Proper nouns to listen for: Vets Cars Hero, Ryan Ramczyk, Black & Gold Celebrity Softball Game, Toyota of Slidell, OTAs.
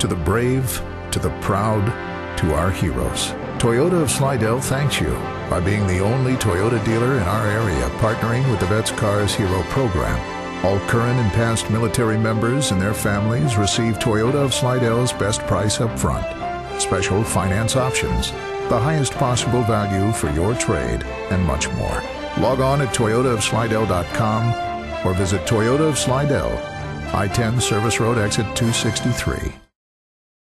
To the brave, to the proud, to our heroes. Toyota of Slidell thanks you by being the only Toyota dealer in our area partnering with the Vets Cars Hero program. All current and past military members and their families receive Toyota of Slidell's best price up front, special finance options, the highest possible value for your trade, and much more. Log on at toyotaofslidell.com or visit Toyota of Slidell, I-10 Service Road Exit 263.